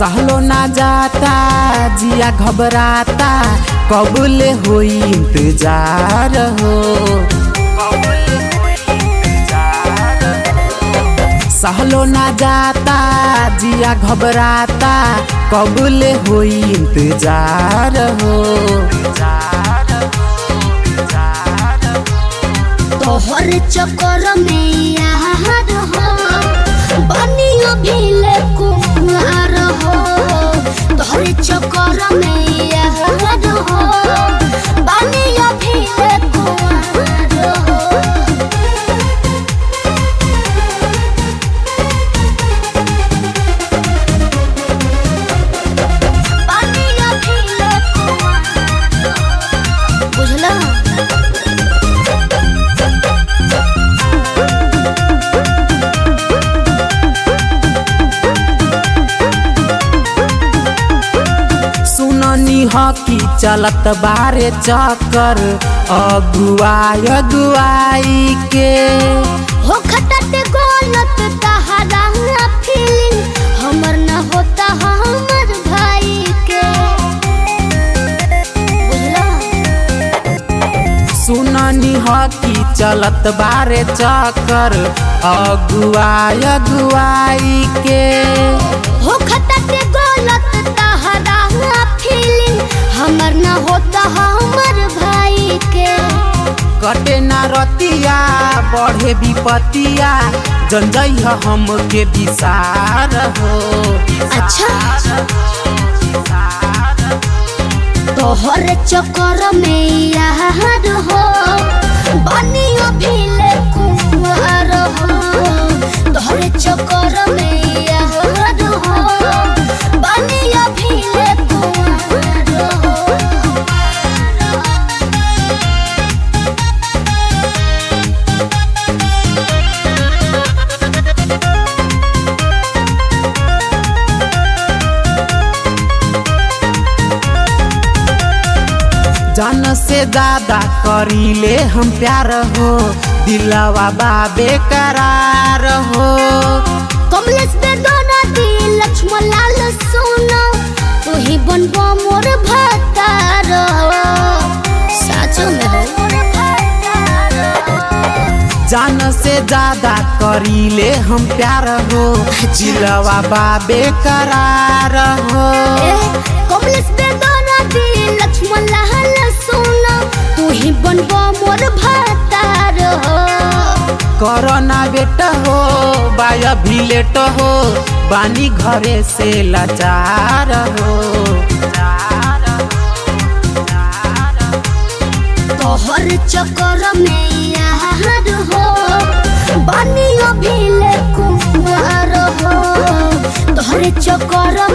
सहलो ना जाता, जिया घबराता, कबूले होई इंतजार हो। सहलो ना जाता, जिया घबराता, कबूले होई इंतजार हो। तोहर चक्कर में यार हो, बनियो भीले कुमार हो। तोहर चक्कर में यार हो, बनियो भीले कुमार हो। हकी चलत बारे चक्कर अगुआई अगुआई के हो, खटत गलत तहरा फीलिंग हमर न होता हमर भाई के। सुननी हकी चलत बारे चक्कर अगुआई अगुआई के हो, खटत गलत तहरा फीलिंग हमर न होता हमर भाई के। कटे ना रतिया बढ़े विपतिया, जंजई हम के विसार हो। अच्छा तोहर चक्कर में यार हो, बनियो भीले कुमार हो। तोहर चक्कर में यार हो, बनियो भीले जान से ज्यादा करीले हम प्यार हो, दिलवा बाबे करार हो। कमलेश बेदर्दी लक्ष्मण लाल सुनो, तू ही बनबो मोर भतार हो। साचो में जान से ज्यादा करीले हम प्यार हो, दिलवा बाबे करार हो। कमलेश बेदर्दी लक्ष्मण लाल सुनो, तू ही बनबो मोर भतार हो। कोरोना बेटा हो, बाया भी लेट हो, बानी घरे से लाचार हो। तोहर चक्कर में यार हो, बनियो भीले कुमार हो। तोहर चक्कर